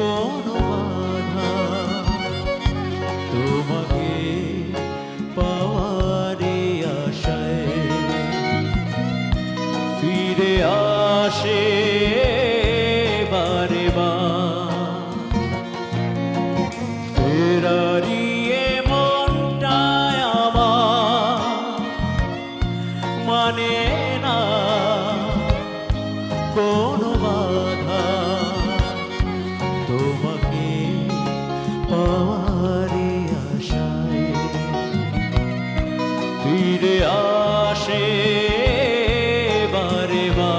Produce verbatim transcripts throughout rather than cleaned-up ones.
কোনো বাধা, তোমাকে পাওয়ারে আশায় ফিরে আসে বারে বার ফেরারি মনটায় আমার মানে না কোনো বাধা তোমাকে পাওয়ারে আশায় ফিরে আসে বারে বার।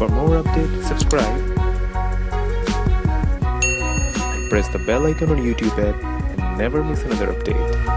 For more updates, subscribe and press the bell icon on YouTube app and never miss another update.